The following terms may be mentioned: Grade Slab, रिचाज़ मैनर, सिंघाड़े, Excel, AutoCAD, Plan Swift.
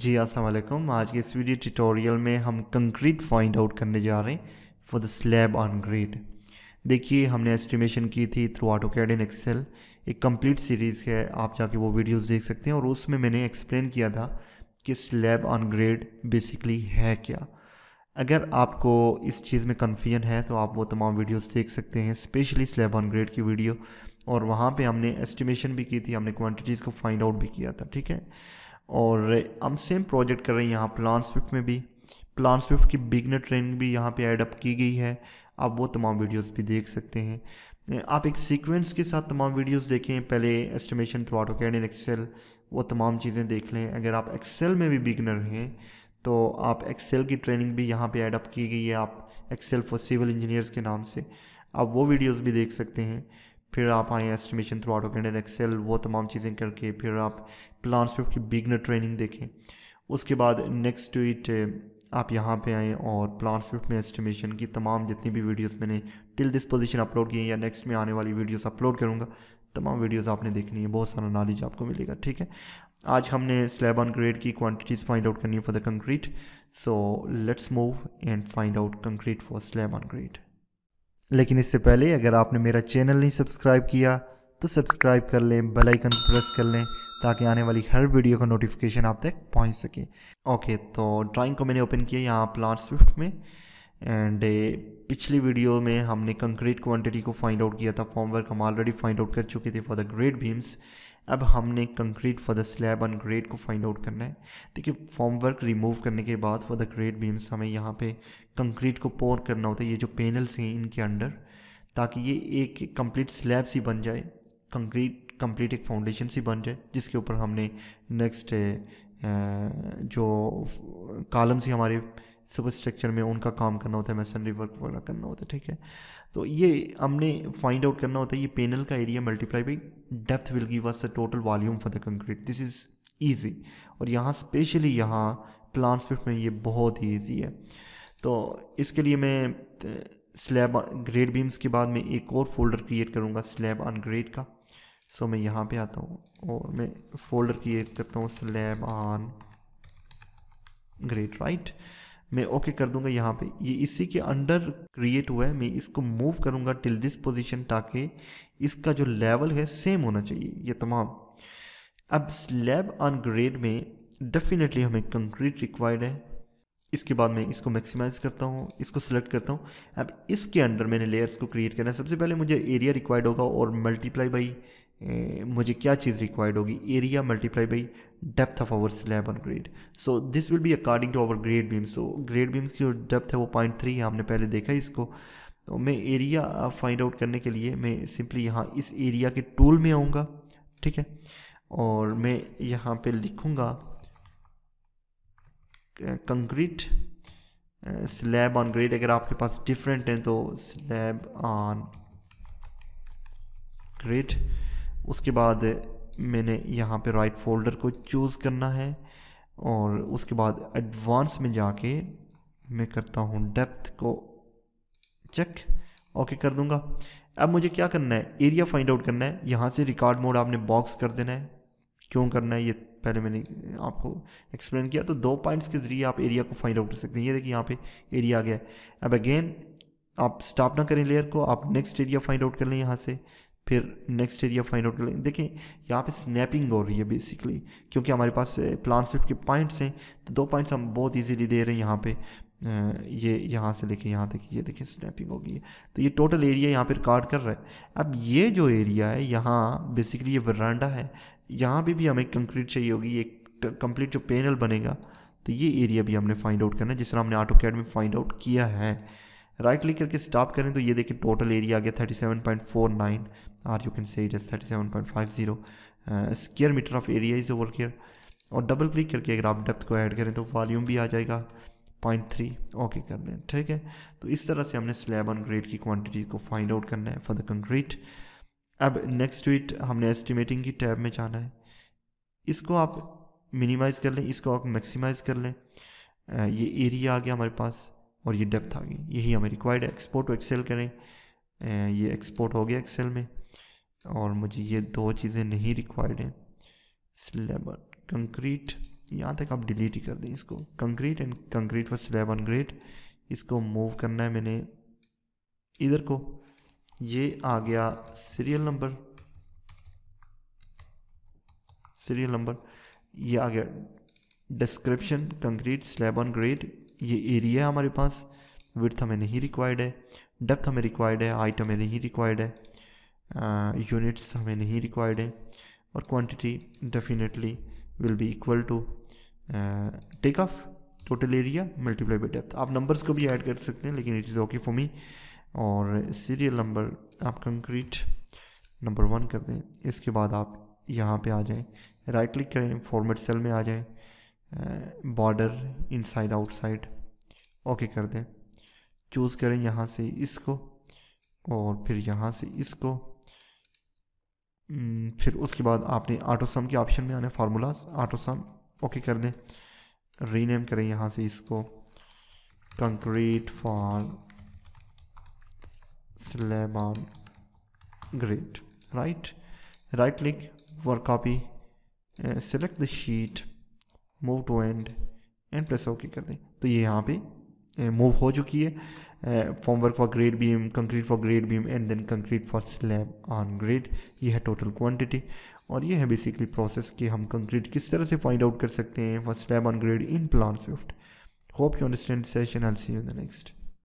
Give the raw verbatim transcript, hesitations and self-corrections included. जी अस्सलाम वालेकुम। आज के इस वीडियो ट्यूटोरियल में हम कंक्रीट फाइंड आउट करने जा रहे हैं for the slab on grade. देखिए हमने एस्टिमेशन की थी थ्रू ऑटोकैड एंड एक्सेल, एक कंप्लीट सीरीज़ है, आप जाके वो वीडियोस देख सकते हैं। और उसमें मैंने एक्सप्लेन किया था कि स्लैब ऑन ग्रेड बेसिकली है क्या। अगर आपको इस चीज़ में कन्फ्यूजन है तो आप वो तमाम वीडियोज़ देख सकते हैं, स्पेशली स्लैब ऑन ग्रेड की वीडियो। और वहाँ पर हमने एस्टिमेशन भी की थी, हमने क्वान्टिटीज़ को फाइंड आउट भी किया था, ठीक है। और हम सेम प्रोजेक्ट कर रहे हैं यहाँ प्लान स्विफ्ट में भी। प्लान स्विफ्ट की बिगनर ट्रेनिंग भी यहाँ पे ऐड अप की गई है, आप वो तमाम वीडियोस भी देख सकते हैं। आप एक सीक्वेंस के साथ तमाम वीडियोस देखें, पहले estimation through AutoCAD and Excel, वो तमाम चीज़ें देख लें। अगर आप एक्सेल में भी बिगनर हैं तो आप एक्सेल की ट्रेनिंग भी यहाँ पर ऐड अप की गई है, आप एक्सेल फॉर सिविल इंजीनियर्स के नाम से, आप वो वीडियोज़ भी देख सकते हैं। फिर आप आए estimation through AutoCAD and Excel, वो तमाम चीज़ें करके फिर आप प्लान स्विफ्ट की बिगनर ट्रेनिंग देखें। उसके बाद नेक्स्ट टू इट आप यहाँ पे आएँ और प्लान स्विफ्ट में एस्टिमेशन की तमाम जितनी भी वीडियोस मैंने टिल दिस पोजीशन अपलोड की हैं या नेक्स्ट में आने वाली वीडियोस अपलोड करूँगा, तमाम वीडियोस आपने देखनी है, बहुत सारा नॉलेज आपको मिलेगा, ठीक है। आज हमने स्लैब ऑन ग्रेड की क्वांटिटीज़ फाइंड आउट करनी है for the concrete, so let's move and find out concrete for slab on grade. लेकिन इससे पहले अगर आपने मेरा चैनल नहीं सब्सक्राइब किया तो सब्सक्राइब कर लें, बेल आइकन प्रेस कर लें ताकि आने वाली हर वीडियो का नोटिफिकेशन आप तक पहुंच सके। ओके, तो ड्राइंग को मैंने ओपन किया यहाँ प्लान स्विफ्ट में। एंड पिछली वीडियो में हमने कंक्रीट क्वांटिटी को फाइंड आउट किया था, फॉर्म वर्क हम ऑलरेडी फाइंड आउट कर चुके थे फॉर द ग्रेड बीम्स। अब हमने concrete for the slab on grade को फाइंड आउट करना है। देखिए फॉर्म वर्क रिमूव करने के बाद फॉर द ग्रेड बीम्स हमें यहाँ पे कंक्रीट को पोर करना होता है, ये जो पैनल्स हैं इनके अंडर, ताकि ये एक कंप्लीट स्लैब सी बन जाए, कंक्रीट कंप्लीट एक फाउंडेशन सी बन जाए, जिसके ऊपर हमने नेक्स्ट जो कॉलम्स हैं हमारे सब स्ट्रक्चर में उनका काम करना होता है, मेसनरी वर्क वगैरह करना होता है, ठीक है। तो ये हमने फाइंड आउट करना होता है, ये पैनल का area multiply by depth will give us the total volume for the concrete. This is easy, और यहाँ स्पेशली यहाँ प्लान स्विफ्ट में ये बहुत ही ईजी है। तो इसके लिए मैं स्लैब ग्रेड बीम्स के बाद में एक और फोल्डर क्रिएट करूँगा स्लैब ऑन ग्रेड का। सो मैं यहाँ पर आता हूँ और मैं फोल्डर क्रिएट करता हूँ स्लैब ऑन ग्रेड, राइट। मैं ओके okay कर दूंगा यहाँ पे, ये इसी के अंडर क्रिएट हुआ है। मैं इसको मूव करूँगा टिल दिस पोजीशन ताकि इसका जो लेवल है सेम होना चाहिए, ये तमाम। अब स्लैब ऑन ग्रेड में डेफिनेटली हमें कंक्रीट रिक्वायर्ड है। इसके बाद मैं इसको मैक्सिमाइज़ करता हूँ, इसको सेलेक्ट करता हूँ। अब इसके अंडर मैंने लेयर्स को क्रिएट करना है। सबसे पहले मुझे एरिया रिक्वायर्ड होगा और मल्टीप्लाई बाई ए, मुझे क्या चीज़ रिक्वायर्ड होगी, area multiply by depth of our slab on grade. So this will be according to our grade beams. तो ग्रेड बीम्स की जो डेप्थ है वो पॉइंट थ्री है, हमने पहले देखा इसको। तो मैं एरिया फाइंड आउट करने के लिए मैं सिंपली यहाँ इस एरिया के टूल में आऊँगा, ठीक है, और मैं यहाँ पे लिखूँगा कंक्रीट स्लैब ऑन ग्रेड। अगर आपके पास डिफरेंट हैं तो स्लैब ऑन ग्रेड। उसके बाद मैंने यहाँ पे राइट फोल्डर को चूज़ करना है और उसके बाद एडवांस में जाके मैं करता हूँ डेप्थ को चेक, ओके कर दूँगा। अब मुझे क्या करना है, एरिया फाइंड आउट करना है। यहाँ से रिकॉर्ड मोड आपने बॉक्स कर देना है, क्यों करना है ये पहले मैंने आपको एक्सप्लेन किया। तो दो पॉइंट्स के ज़रिए आप एरिया को फाइंड आउट कर सकते हैं। ये देखिए यहाँ पे एरिया आ गया है। अब अगेन आप स्टॉप ना करें लेयर को, आप नेक्स्ट एरिया फाइंड आउट कर लें यहाँ से, फिर नेक्स्ट एरिया फाइंड आउट कर लें। देखें यहाँ पे स्नैपिंग हो रही है बेसिकली, क्योंकि हमारे पास प्लान स्विफ्ट के पॉइंट्स हैं, तो दो पॉइंट्स हम बहुत ईजीली दे रहे हैं यहाँ पे। ये यहाँ से लेके यहाँ तक, ये देखिए स्नैपिंग हो गई है। तो ये टोटल एरिया यहाँ पर रिकॉर्ड कर रहा है। अब ये जो एरिया है यहाँ बेसिकली ये वरांडा है, यहाँ पे भी हमें कंक्रीट चाहिए होगी, एक कंप्लीट जो पैनल बनेगा, तो ये एरिया भी हमने फाइंड आउट करना है, जिस तरह हमने ऑटोकैड में फाइंड आउट किया है। राइट क्लिक करके स्टॉप करें तो ये देखिए टोटल एरिया आ गया thirty seven point four nine, और you can say it is thirty seven point five zero square metre of area is over here. और डबल क्लिक करके अगर आप डेप्थ को ऐड करें तो वॉल्यूम भी आ जाएगा पॉइंट थ्री, ओके कर दें, ठीक है। तो इस तरह से हमने स्लैब ऑन ग्रेड की क्वांटिटी को फाइंड आउट करना है फॉर द कंक्रीट। अब नेक्स्ट वीट हमने एस्टिमेटिंग की टैब में जाना है, इसको आप मिनिमाइज़ कर लें, इसको आप मैक्सिमाइज़ कर लें। ये एरिया आ गया हमारे पास और ये डेप्थ आ गई, यही हमें रिक्वायर्ड है। एक्सपोर्ट टू एक्सेल करें, ये एक्सपोर्ट हो गया एक्सेल में, और मुझे ये दो चीज़ें नहीं रिक्वायर्ड हैं, स्लैब कंक्रीट यहाँ तक आप डिलीट ही कर दें इसको। Concrete and concrete for slab on grade, इसको मूव करना है मैंने इधर को। ये आ गया सीरियल नंबर, सीरियल नंबर ये आ गया description concrete slab on grade. ये एरिया हमारे पास, विड्थ हमें नहीं रिक्वायर्ड है, डेप्थ हमें रिक्वायर्ड है, हाइट हमें नहीं रिक्वायर्ड है, यूनिट्स हमें नहीं रिक्वायर्ड है, और quantity definitely will be equal to take off total area multiply by depth. आप नंबर्स को भी ऐड कर सकते हैं लेकिन it is okay for me. और सीरियल नंबर आप कंक्रीट नंबर वन कर दें। इसके बाद आप यहाँ पे आ जाएं, राइट क्लिक करें, फॉर्मेट सेल में आ जाएं, बॉर्डर इनसाइड आउटसाइड ओके कर दें। चूज़ करें यहाँ से इसको और फिर यहाँ से इसको। फिर उसके बाद आपने ऑटो सम के ऑप्शन में आना है, फार्मूलाज ऑटो सम ओके कर दें। रीनेम करें यहाँ से इसको concrete for slab on grade. Right right click work copy, select the sheet, move to end end press okay कर दें। तो ये यहाँ पे मूव हो चुकी है। Form work for grade beam, concrete for grade beam and then concrete for slab on grade. ये है टोटल क्वांटिटी। और ये है बेसिकली प्रोसेस कि हम कंक्रीट किस तरह से फाइंड आउट कर सकते हैं for slab on grade in plan Swift. Hope you understand session. I will see you in the next.